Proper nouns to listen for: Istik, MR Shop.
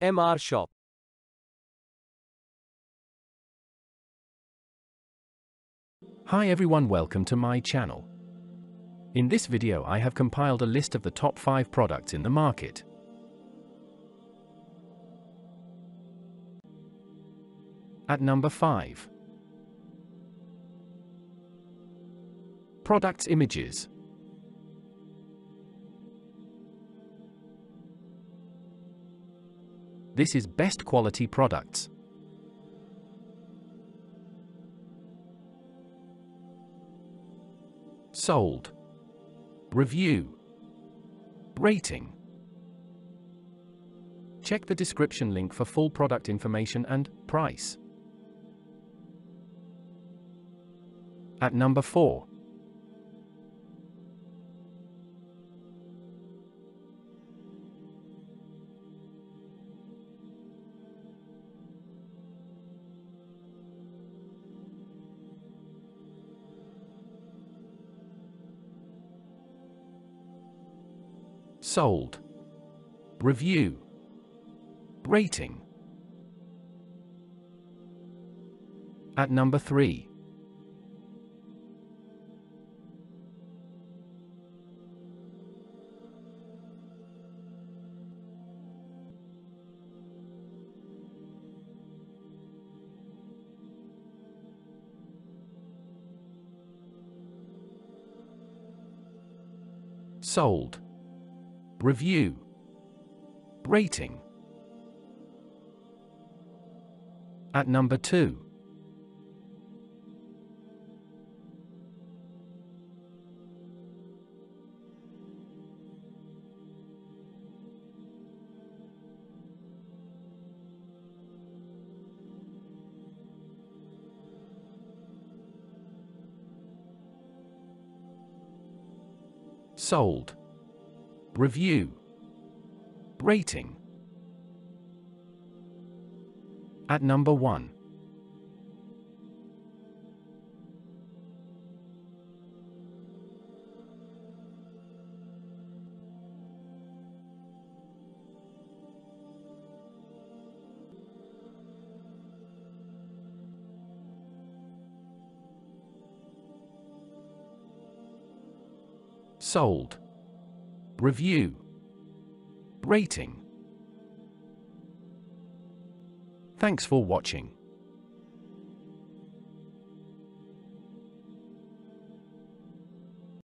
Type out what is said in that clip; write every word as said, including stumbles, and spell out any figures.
M R Shop. Hi everyone, welcome to my channel. In this video I have compiled a list of the top five products in the market. At number five. Products images. This is best quality products. Sold. Review. Rating. Check the description link for full product information and price. At number four. Sold. Review. Rating. At number three. Sold. Review. Rating. At number two. Sold. Review. Rating. At number one. Sold. Review. Rating. Thanks for watching.